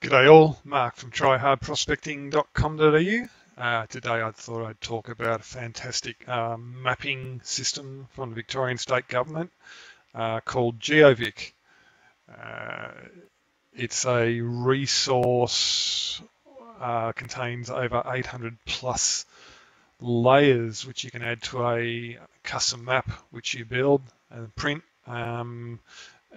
G'day all, Mark from tryhardprospecting.com.au. Today I thought I'd talk about a fantastic mapping system from the Victorian State Government called GeoVic. It's a resource, contains over 800 plus layers which you can add to a custom map which you build and print.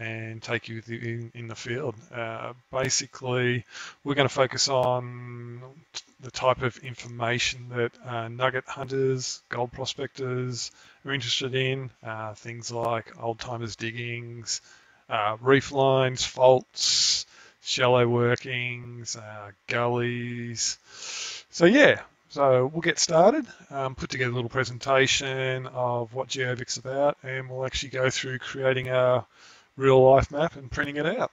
And take you in the field. Basically, we're going to focus on the type of information that nugget hunters, gold prospectors are interested in, things like old-timers diggings, reef lines, faults, shallow workings, gullies. So yeah, so we'll get started, put together a little presentation of what GeoVic's about, and we'll actually go through creating our real life map and printing it out.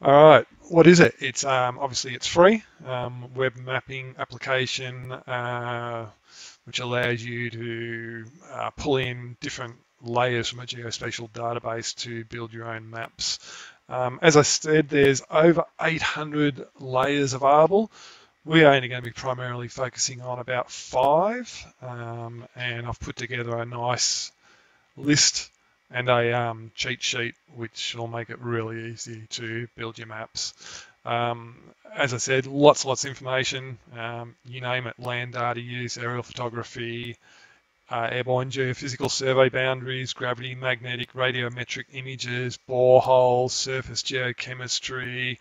All right, what is it? It's obviously it's free, web mapping application which allows you to pull in different layers from a geospatial database to build your own maps. As I said, there's over 800 layers available. We're only going to be primarily focusing on about 5, and I've put together a nice list and a cheat sheet which will make it really easy to build your maps. As I said, lots of information, you name it, land data use, aerial photography, airborne geophysical survey boundaries, gravity, magnetic, radiometric images, boreholes, surface geochemistry,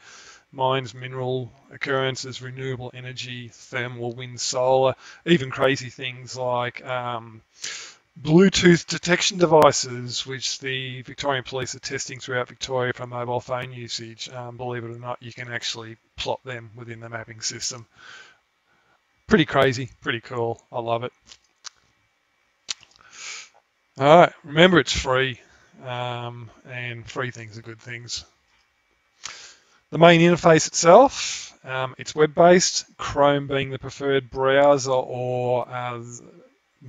mines, mineral occurrences, renewable energy, thermal, wind, solar, even crazy things like Bluetooth detection devices, which the Victorian Police are testing throughout Victoria for mobile phone usage. Believe it or not, you can actually plot them within the mapping system. Pretty crazy, pretty cool. I love it. All right, remember it's free, and free things are good things. The main interface itself, it's web-based, Chrome being the preferred browser, or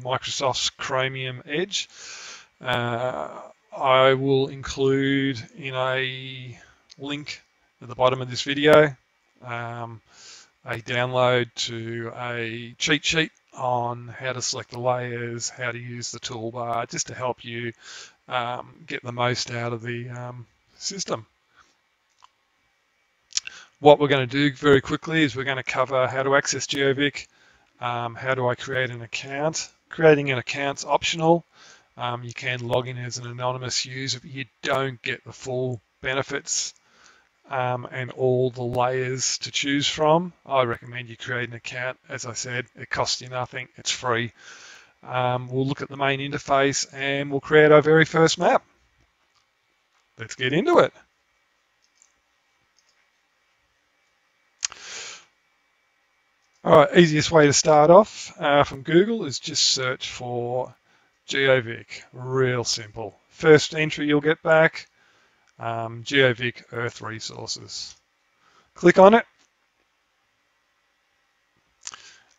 Microsoft's Chromium Edge. I will include in a link at the bottom of this video a download to a cheat sheet on how to select the layers, how to use the toolbar, just to help you get the most out of the system. What we're going to do very quickly is we're going to cover how to access GeoVic, how do I create an account. Creating an account's optional. You can log in as an anonymous user, but you don't get the full benefits and all the layers to choose from. I recommend you create an account. As I said, it costs you nothing, it's free. We'll look at the main interface and we'll create our very first map. Let's get into it. All right, easiest way to start off from Google is just search for GeoVic. Real simple. First entry you'll get back, GeoVic Earth Resources. Click on it,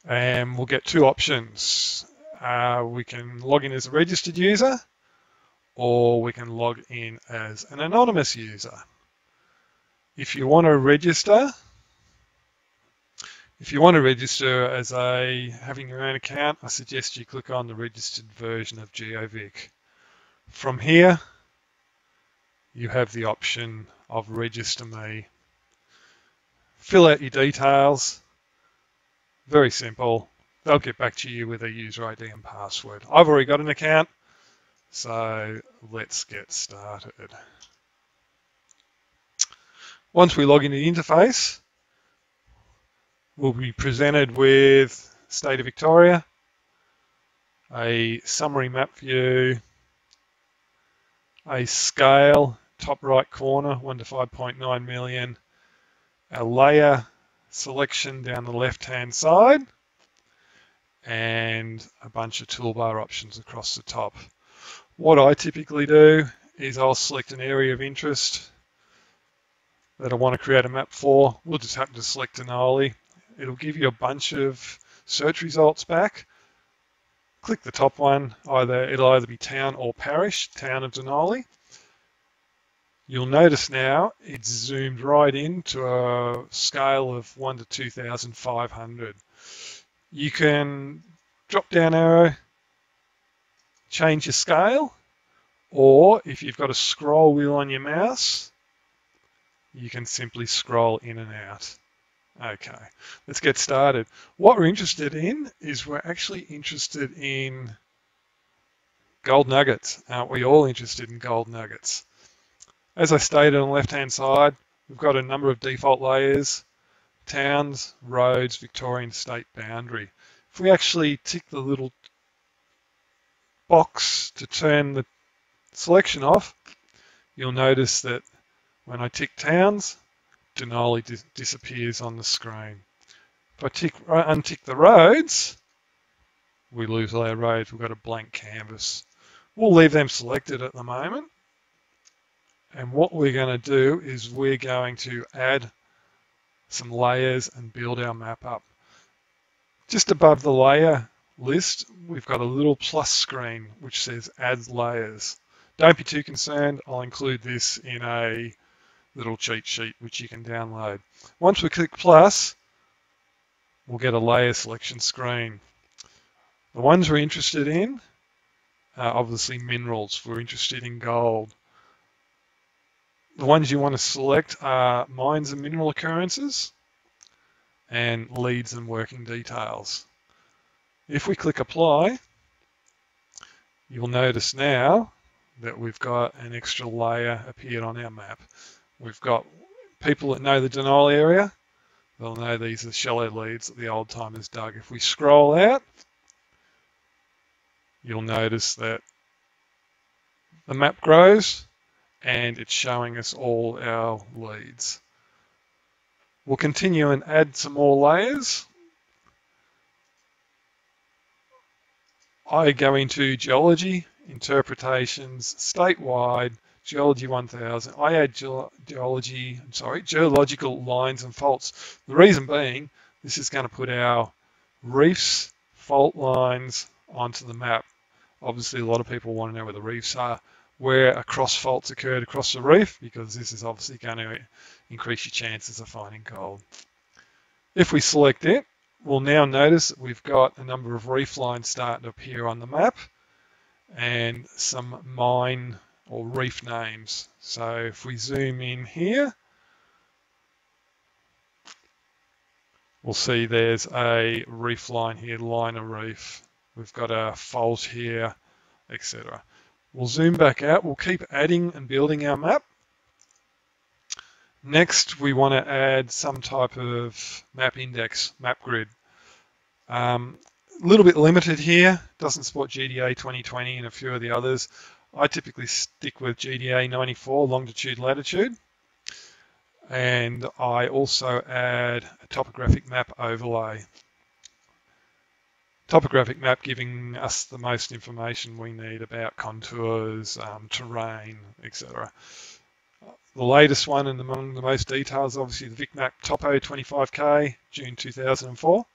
and we'll get two options. We can log in as a registered user, or we can log in as an anonymous user. If you want to register, as having your own account, I suggest you click on the registered version of GeoVic. From here, you have the option of register me. Fill out your details. Very simple. They'll get back to you with a user ID and password. I've already got an account, so let's get started. Once we log into the interface, we'll be presented with State of Victoria, a summary map view, a scale, top right corner, 1 to 5.9 million, a layer selection down the left-hand side, and a bunch of toolbar options across the top. What I typically do is I'll select an area of interest that I want to create a map for. We'll just happen to select Denali. It'll give you a bunch of search results back. Click the top one, it'll either be town or parish, town of Denali. You'll notice now it's zoomed right into a scale of 1 to 2,500. You can drop down arrow, change your scale, or if you've got a scroll wheel on your mouse, you can simply scroll in and out. Okay, let's get started. What we're interested in is we're actually interested in gold nuggets. Aren't we all interested in gold nuggets? As I stated on the left-hand side, we've got a number of default layers: towns, roads, Victorian state boundary. If we actually tick the little box to turn the selection off, you'll notice that when I tick towns, Denali disappears on the screen. If I untick the roads, we lose our roads. We've got a blank canvas. We'll leave them selected at the moment. And what we're going to do is we're going to add some layers and build our map up. Just above the layer list, we've got a little plus screen which says add layers. Don't be too concerned. I'll include this in a little cheat sheet which you can download. Once we click plus, we'll get a layer selection screen. The ones we're interested in are obviously minerals. We're interested in gold. The ones you want to select are mines and mineral occurrences and leads and working details. If we click apply, you'll notice now that we've got an extra layer appeared on our map. We've got people that know the Denali area. They'll know these are shallow leads that the old timers dug. If we scroll out, you'll notice that the map grows and it's showing us all our leads. We'll continue and add some more layers. I go into geology, interpretations, statewide, geology 1000. I add geological lines and faults. The reason being, this is going to put our reefs, fault lines onto the map. Obviously, a lot of people want to know where the reefs are, where a cross fault's occurred across the reef, because this is obviously going to increase your chances of finding gold. If we select it, we'll now notice that we've got a number of reef lines starting to appear on the map and some mine or reef names. So if we zoom in here, we'll see there's a reef line here, liner reef. We've got a fault here, etc. We'll zoom back out. We'll keep adding and building our map. Next, we want to add some type of map index, map grid. A little bit limited here. Doesn't support GDA 2020 and a few of the others. I typically stick with GDA 94, longitude, latitude. And I also add a topographic map overlay. Topographic map giving us the most information we need about contours, terrain, etc. The latest one and among the most details, obviously, the VicMap Topo 25K, June 2004.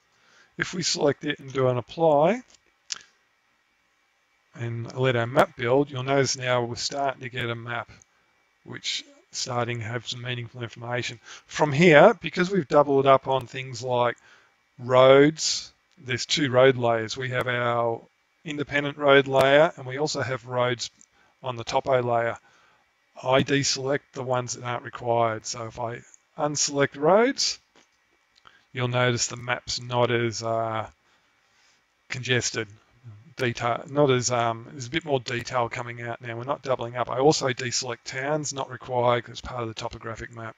If we select it and do an apply and let our map build, you'll notice now we're starting to get a map which starting to have some meaningful information. From here, because we've doubled up on things like roads, there's two road layers. We have our independent road layer and we also have roads on the topo layer. I deselect the ones that aren't required. So if I unselect roads, you'll notice the map's not as congested. Detail, not as there's a bit more detail coming out now. We're not doubling up. I also deselect towns, not required because it's part of the topographic map.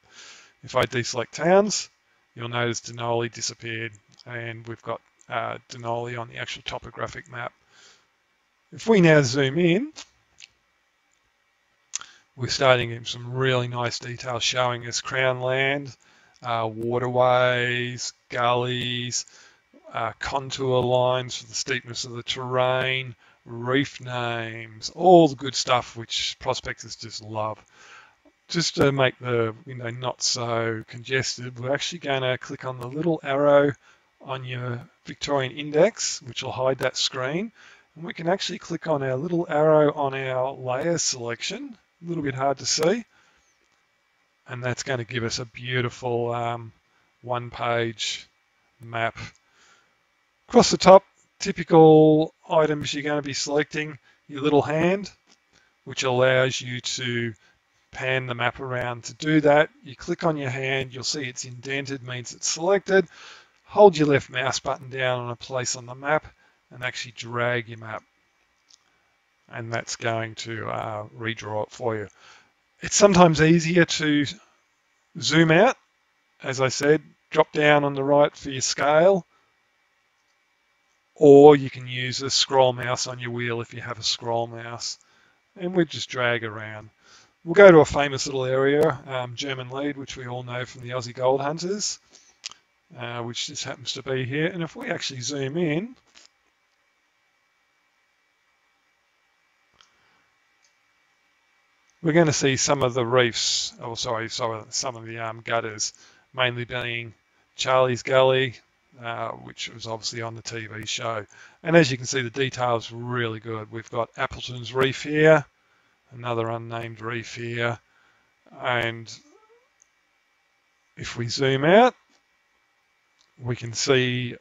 If I deselect towns, you'll notice Denali disappeared and we've got Denali on the actual topographic map. If we now zoom in, we're starting in some really nice detail showing us crown land, waterways, gullies, contour lines for the steepness of the terrain, reef names, all the good stuff which prospectors just love. Just to make the window not so congested, we're actually going to click on the little arrow on your Victorian index, which will hide that screen. And we can actually click on our little arrow on our layer selection, a little bit hard to see, and that's going to give us a beautiful one-page map. Across the top, typical items you're going to be selecting, your little hand, which allows you to pan the map around. To do that, you click on your hand, you'll see it's indented, means it's selected. Hold your left mouse button down on a place on the map and actually drag your map. And that's going to redraw it for you. It's sometimes easier to zoom out. As I said, drop down on the right for your scale, or you can use a scroll mouse on your wheel if you have a scroll mouse, and we just drag around. We'll go to a famous little area, German Lead, which we all know from the Aussie Gold Hunters, which just happens to be here. And if we actually zoom in, we're going to see some of the reefs, oh sorry, some of the gutters, mainly being Charlie's Gully, which was obviously on the TV show. And as you can see, the detail's really good. We've got Appleton's Reef here, another unnamed reef here, and if we zoom out, we can see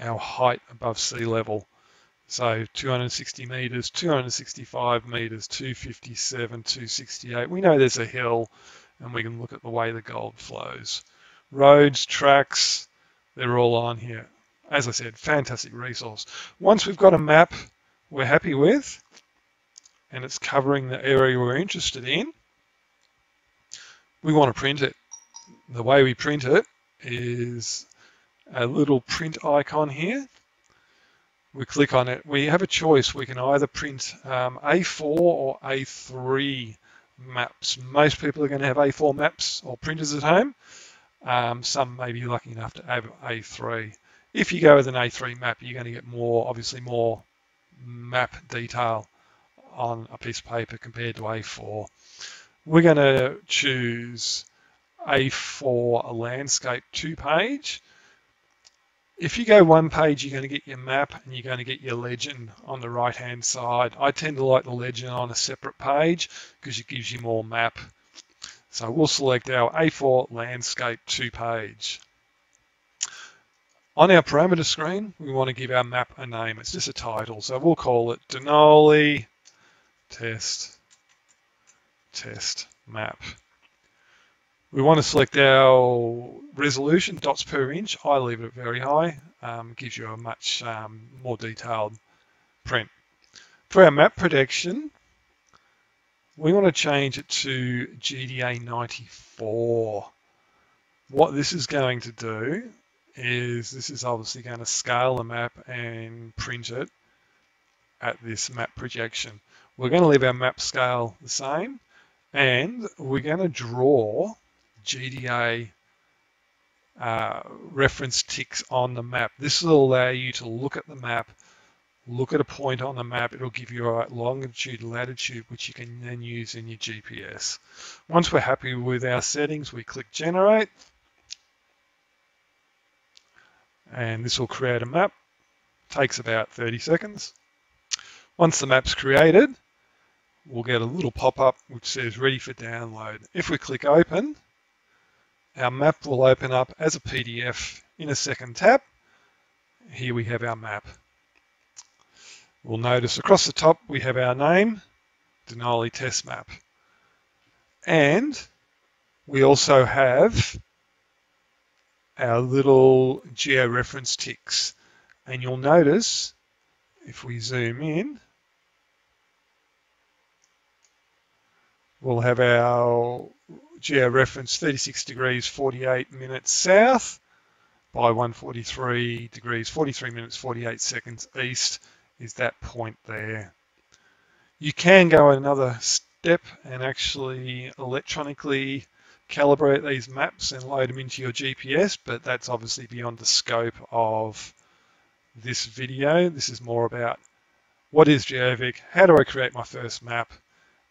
our height above sea level. So 260 meters, 265 meters, 257, 268. We know there's a hill, and we can look at the way the gold flows. Roads, tracks, they're all on here. As I said, fantastic resource. Once we've got a map we're happy with, and it's covering the area we're interested in, we want to print it. The way we print it is a little print icon here. We click on it. We have a choice. We can either print A4 or A3 maps. Most people are going to have A4 maps or printers at home. Some may be lucky enough to have A3. If you go with an A3 map, you're going to get more, obviously more map detail on a piece of paper compared to A4. We're going to choose A4, a landscape 2-page. If you go 1 page, you're going to get your map and you're going to get your legend on the right-hand side. I tend to like the legend on a separate page because it gives you more map. So we'll select our A4 landscape 2-page. On our parameter screen, we want to give our map a name. It's just a title, so we'll call it Denali Test Map. We want to select our resolution, dots per inch. I leave it very high. Gives you a much more detailed print. For our map protection, we want to change it to GDA 94. What this is going to do is this is obviously going to scale the map and print it at this map projection. We're going to leave our map scale the same, and we're going to draw GDA reference ticks on the map. This will allow you to look at the map, look at a point on the map. It'll give you a longitude, latitude, which you can then use in your GPS. Once we're happy with our settings, we click Generate, and this will create a map. Takes about 30 seconds. Once the map's created, we'll get a little pop-up which says ready for download. If we click open, our map will open up as a PDF in a second tab. Here we have our map. We'll notice across the top we have our name, Denali Test Map. And we also have our little georeference ticks. And you'll notice, if we zoom in, we'll have our georeference 36 degrees 48 minutes south by 143 degrees 43 minutes 48 seconds east is that point there. You can go another step and actually electronically calibrate these maps and load them into your GPS, but that's obviously beyond the scope of this video. This is more about what is GeoVic, how do I create my first map,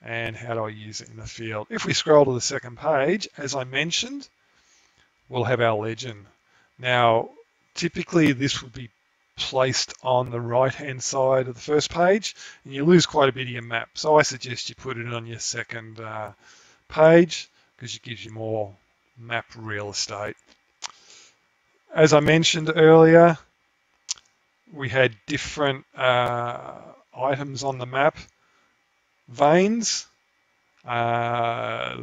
and how do I use it in the field. If we scroll to the second page, as I mentioned, we'll have our legend. Now, typically this would be placed on the right-hand side of the first page, and you lose quite a bit of your map. So I suggest you put it on your second page, because it gives you more map real estate. As I mentioned earlier, we had different items on the map. Veins, not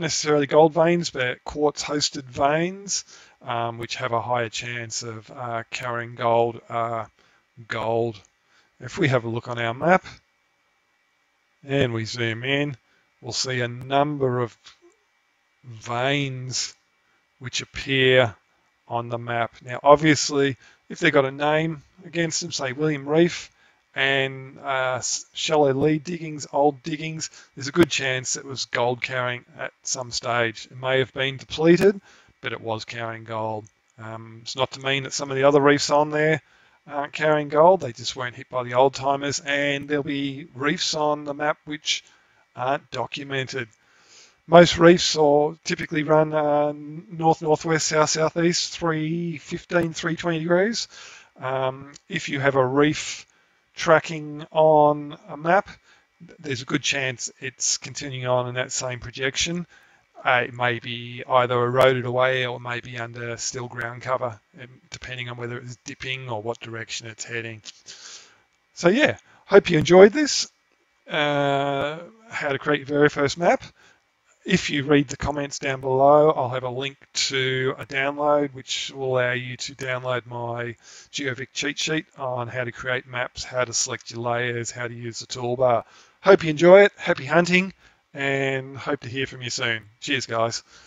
necessarily gold veins, but quartz-hosted veins, which have a higher chance of carrying gold are gold. If we have a look on our map and we zoom in, we'll see a number of veins which appear on the map. Now, obviously, if they've got a name against them, say William Reef and Shelley Lee Diggings, Old Diggings, there's a good chance it was gold carrying at some stage. It may have been depleted, but it was carrying gold. It's not to mean that some of the other reefs on there aren't carrying gold. They just weren't hit by the old timers, and there'll be reefs on the map which aren't documented. Most reefs or typically run north, northwest, south, southeast, 315, 320 degrees. If you have a reef tracking on a map, there's a good chance it's continuing on in that same projection. It may be either eroded away or maybe under still ground cover, depending on whether it's dipping or what direction it's heading. So yeah, hope you enjoyed this, how to create your very first map. If you read the comments down below, I'll have a link to a download which will allow you to download my GeoVic cheat sheet on how to create maps, how to select your layers, how to use the toolbar. Hope you enjoy it, happy hunting, and hope to hear from you soon. Cheers, guys.